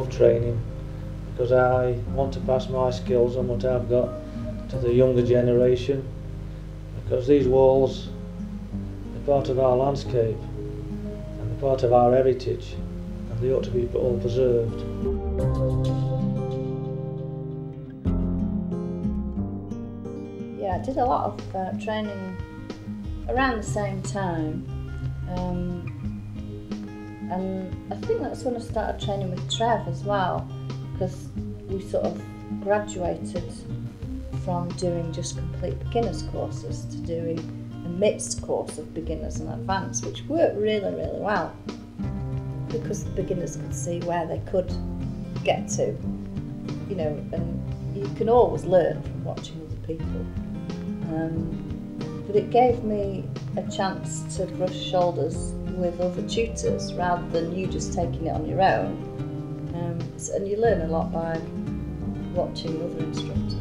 love training because I want to pass my skills and what I've got to the younger generation, because these walls are part of our landscape and they're part of our heritage and they ought to be all preserved. Yeah, I did a lot of training around the same time, and I think that's when I started training with Trev as well, because we sort of graduated from doing just complete beginners courses to doing a mixed course of beginners and advanced, which worked really, really well because the beginners could see where they could get to, you know, and you can always learn from watching other people. But it gave me a chance to brush shoulders with other tutors rather than you just taking it on your own. And you learn a lot by watching other instructors.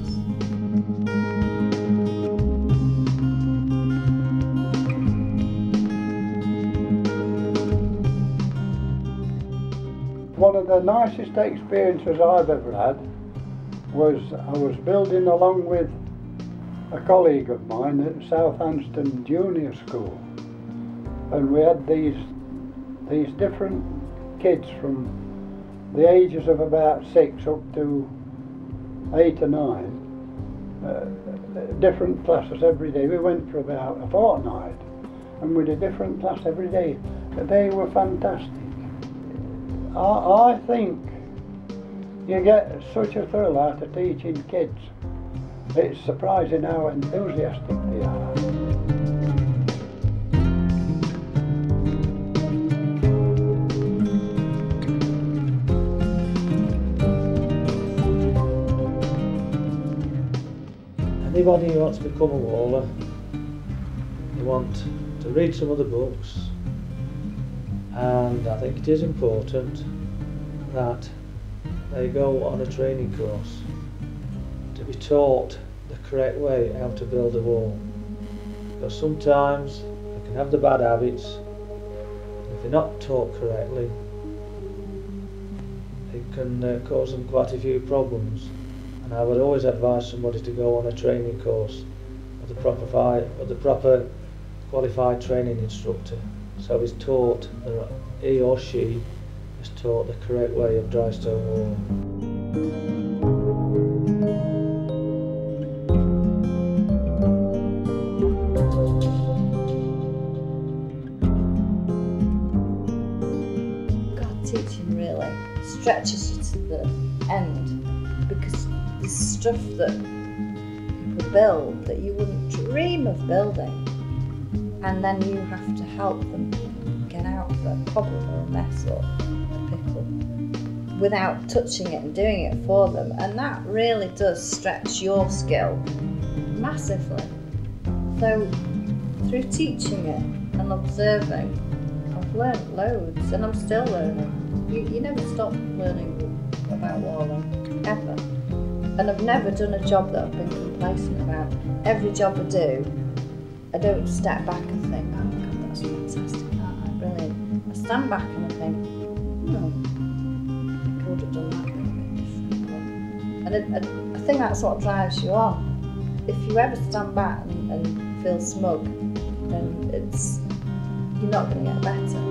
One of the nicest experiences I've ever had was I was building along with a colleague of mine at South Anston Junior School, and we had these different kids from the ages of about 6 up to 8 or 9, different classes every day. We went for about a fortnight and we did a different class every day. They were fantastic. I think you get such a thrill out of teaching kids. It's surprising how enthusiastic they are. Anybody who wants to become a waller, you want to read some other books, and I think it is important that they go on a training course to be taught the correct way how to build a wall, because sometimes they can have the bad habits, and if they're not taught correctly it can cause them quite a few problems. And I would always advise somebody to go on a training course with the proper qualified training instructor, so he's taught, he or she is taught the correct way of dry stone wall. God, teaching really stretches you to the end, because there's stuff that people build that you wouldn't dream of building, and then you have to help them get out of a problem or a mess or a pickle without touching it and doing it for them, and that really does stretch your skill massively. So through teaching it and observing, I've learned loads, and I'm still learning. You never stop learning about walling, ever. And I've never done a job that I've been complacent about. Every job I do, I don't step back and think, oh my God, that's fantastic, aren't I? Brilliant. I stand back and I think, I could have done that a bit differently. And I think that's what drives you on. If you ever stand back and feel smug, then you're not going to get better.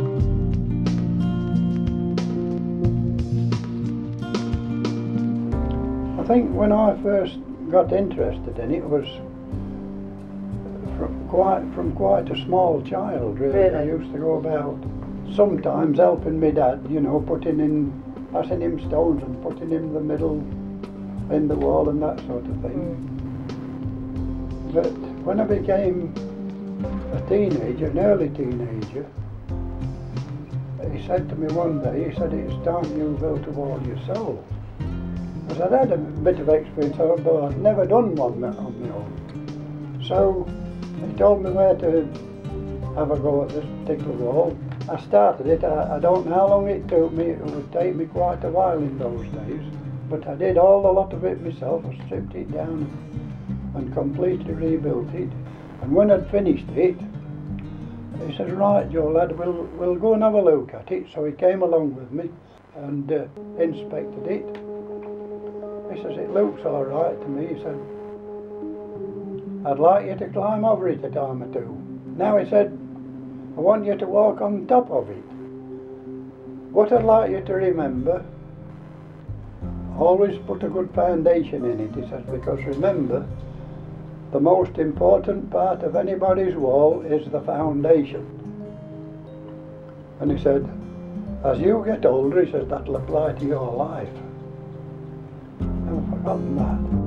I think when I first got interested in it was from quite a small child, really. I used to go about sometimes helping my dad, you know, passing him stones and putting him the middle in the wall and that sort of thing. But when I became a teenager, an early teenager, he said to me one day, he said, "It's time you built a wall yourself." I'd had a bit of experience, but I'd never done one on my own. So he told me where to have a go at this particular wall. I started it. I don't know how long it took me. It would take me quite a while in those days. But I did a lot of it myself. I stripped it down and completely rebuilt it. And when I'd finished it, he says, "Right, Joe lad, we'll go and have a look at it." So he came along with me. and inspected it. He says, it looks all right to me. He said, I'd like you to climb over it a time or two. Now he said, I want you to walk on top of it. What I'd like you to remember, always put a good foundation in it, he says, because remember, the most important part of anybody's wall is the foundation. And he said, as you get older, he says, that'll apply to your life. I've forgotten that.